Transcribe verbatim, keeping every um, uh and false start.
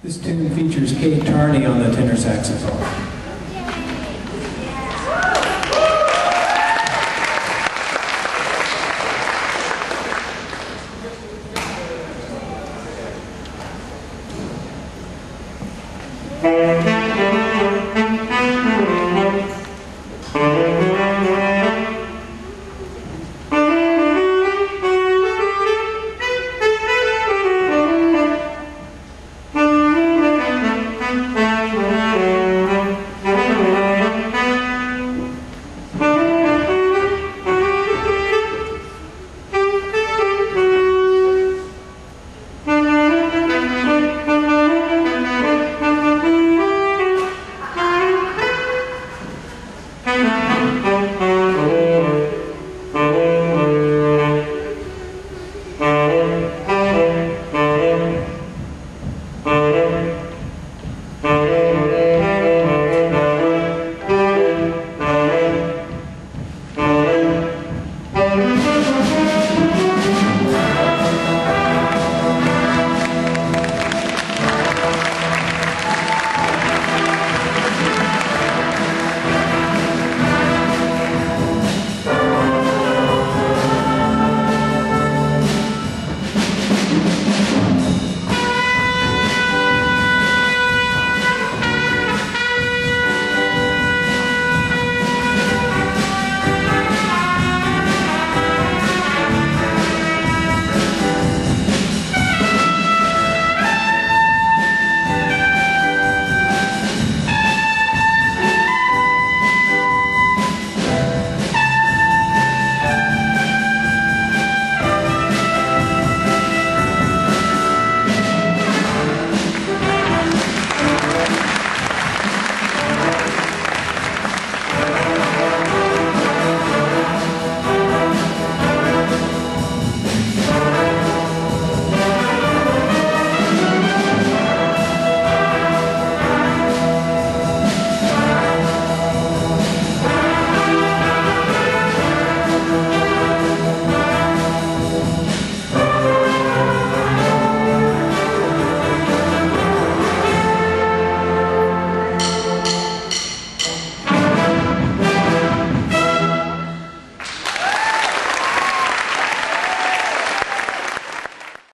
This tune features Kate Tarney on the tenor saxophone.